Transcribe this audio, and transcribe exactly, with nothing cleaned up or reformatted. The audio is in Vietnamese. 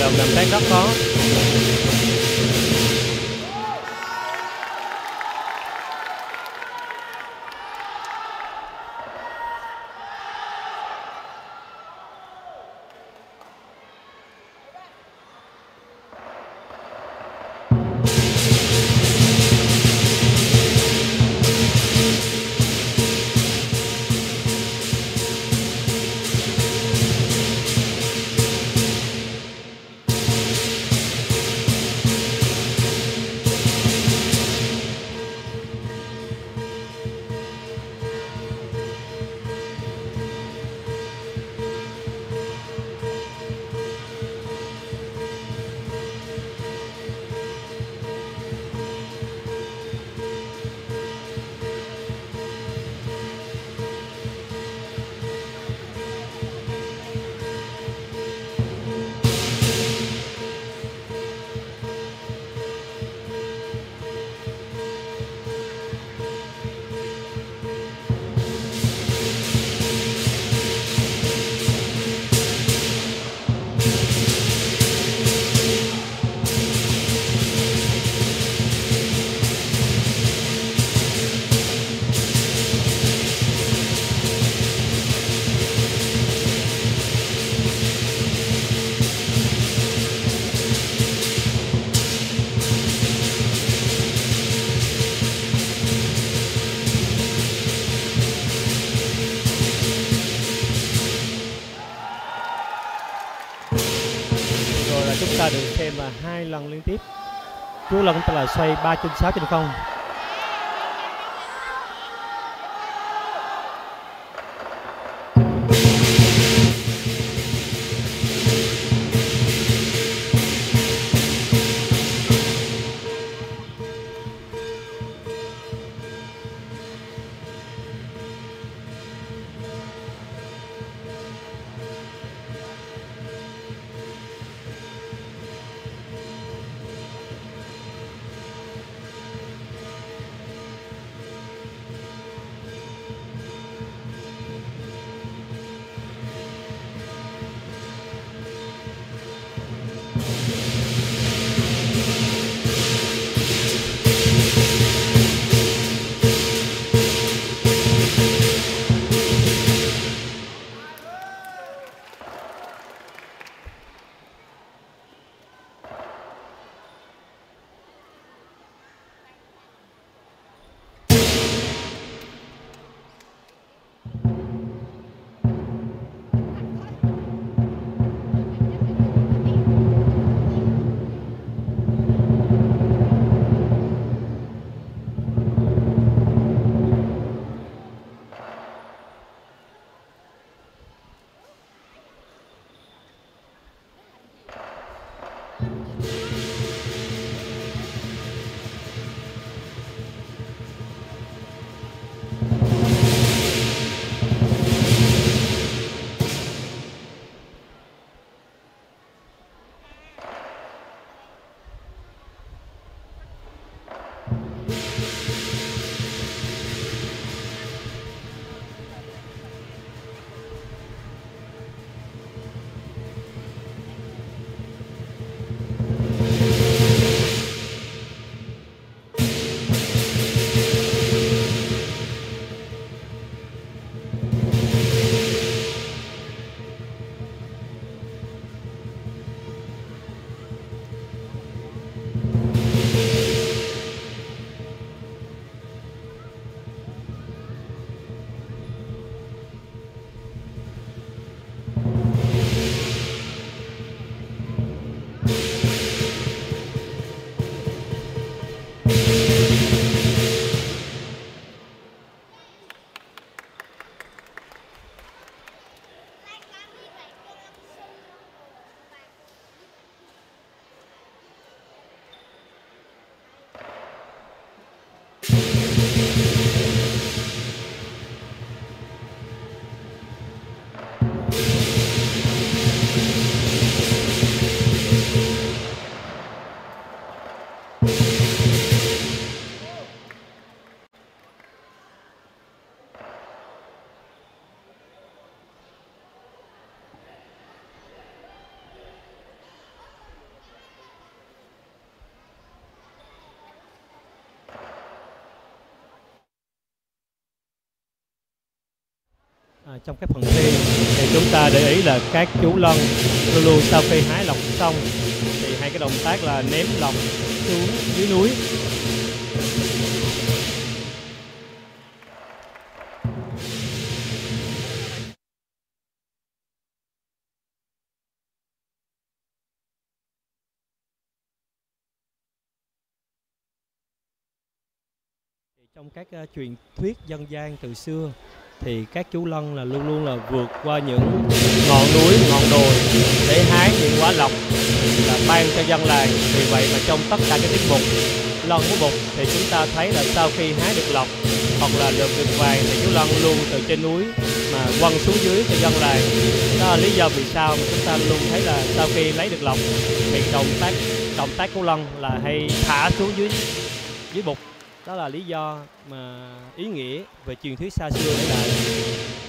đồng làm tác rất khó. Chúng ta được xem là hai lần liên tiếp Chú Lân là xoay ba trên sáu trên không. À, trong các phần thi thì chúng ta để ý là các chú lân luôn luôn sau khi hái lọc xong thì hai cái động tác là ném lọc xuống dưới núi. Trong các uh, truyền thuyết dân gian từ xưa thì các chú lân là luôn luôn là vượt qua những ngọn núi, ngọn đồi để hái những quả lộc là ban cho dân làng. Vì vậy mà trong tất cả các tiết mục lân của Bục thì chúng ta thấy là sau khi hái được lộc hoặc là được đường vàng thì chú lân luôn từ trên núi mà quăng xuống dưới cho dân làng. Đó là lý do vì sao mà chúng ta luôn thấy là sau khi lấy được lộc thì động tác động tác của lân là hay thả xuống dưới dưới Bục. Đó là lý do mà ý nghĩa về truyền thuyết xa xưa để lại.